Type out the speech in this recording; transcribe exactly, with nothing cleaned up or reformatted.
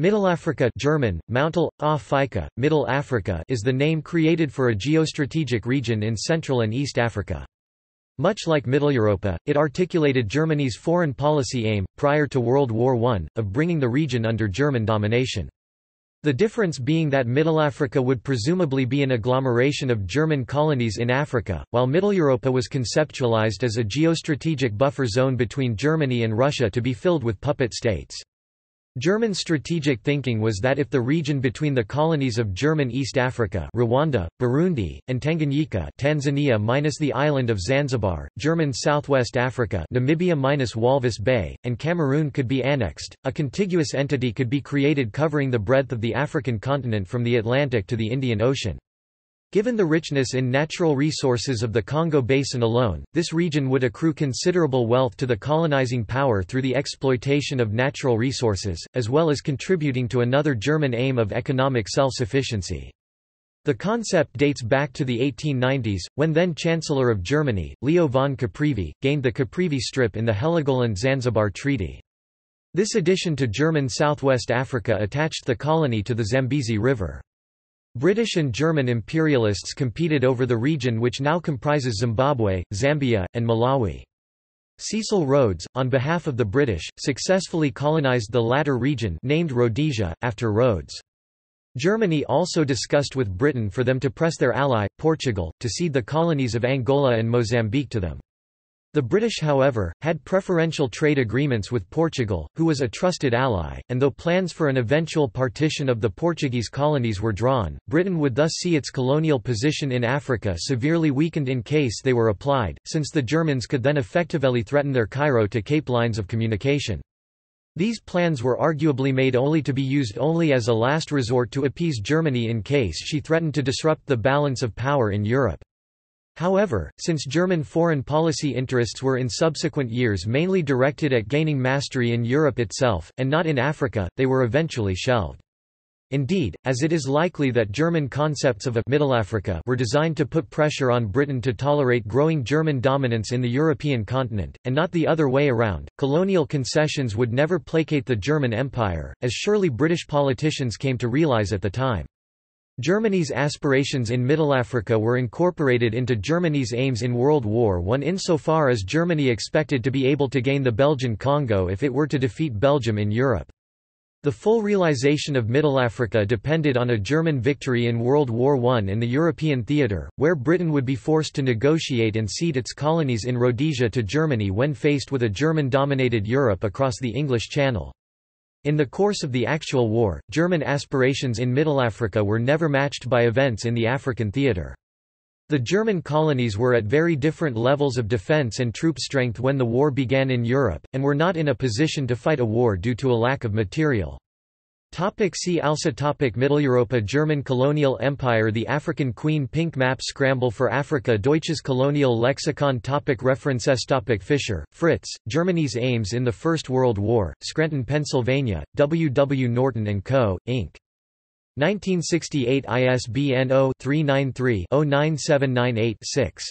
Mittelafrika German, Mittelafrika, Mittelafrika is the name created for a geostrategic region in Central and East Africa. Much like Mitteleuropa, it articulated Germany's foreign policy aim, prior to World War One, of bringing the region under German domination. The difference being that Mittelafrika would presumably be an agglomeration of German colonies in Africa, while Mitteleuropa was conceptualized as a geostrategic buffer zone between Germany and Russia to be filled with puppet states. German strategic thinking was that if the region between the colonies of German East Africa, Rwanda, Burundi, and Tanganyika, Tanzania minus the island of Zanzibar, German Southwest Africa, Namibia minus Walvis Bay, and Cameroon could be annexed, a contiguous entity could be created covering the breadth of the African continent from the Atlantic to the Indian Ocean. Given the richness in natural resources of the Congo Basin alone, this region would accrue considerable wealth to the colonizing power through the exploitation of natural resources, as well as contributing to another German aim of economic self-sufficiency. The concept dates back to the eighteen nineties, when then-Chancellor of Germany, Leo von Caprivi, gained the Caprivi Strip in the Heligoland-Zanzibar Treaty. This addition to German Southwest Africa attached the colony to the Zambezi River. British and German imperialists competed over the region which now comprises Zimbabwe, Zambia, and Malawi. Cecil Rhodes, on behalf of the British, successfully colonized the latter region named Rhodesia, after Rhodes. Germany also discussed with Britain for them to press their ally, Portugal, to cede the colonies of Angola and Mozambique to them. The British, however, had preferential trade agreements with Portugal, who was a trusted ally, and though plans for an eventual partition of the Portuguese colonies were drawn, Britain would thus see its colonial position in Africa severely weakened in case they were applied, since the Germans could then effectively threaten their Cairo to Cape lines of communication. These plans were arguably made only to be used only as a last resort to appease Germany in case she threatened to disrupt the balance of power in Europe. However, since German foreign policy interests were in subsequent years mainly directed at gaining mastery in Europe itself, and not in Africa, they were eventually shelved. Indeed, as it is likely that German concepts of a Mittelafrika were designed to put pressure on Britain to tolerate growing German dominance in the European continent, and not the other way around, colonial concessions would never placate the German Empire, as surely British politicians came to realize at the time. Germany's aspirations in Mittelafrika were incorporated into Germany's aims in World War One insofar as Germany expected to be able to gain the Belgian Congo if it were to defeat Belgium in Europe. The full realization of Mittelafrika depended on a German victory in World War One in the European theater, where Britain would be forced to negotiate and cede its colonies in Rhodesia to Germany when faced with a German-dominated Europe across the English Channel. In the course of the actual war, German aspirations in Mittelafrika were never matched by events in the African theater. The German colonies were at very different levels of defense and troop strength when the war began in Europe, and were not in a position to fight a war due to a lack of material. Topic see also topic Mitteleuropa German Colonial Empire The African Queen Pink Map Scramble for Africa Deutsches Colonial Lexicon topic References topic Fisher, Fritz, Germany's Aims in the First World War, Scranton, Pennsylvania, W. W. Norton and Co., Incorporated. nineteen sixty-eight I S B N zero three nine three zero nine seven nine eight six.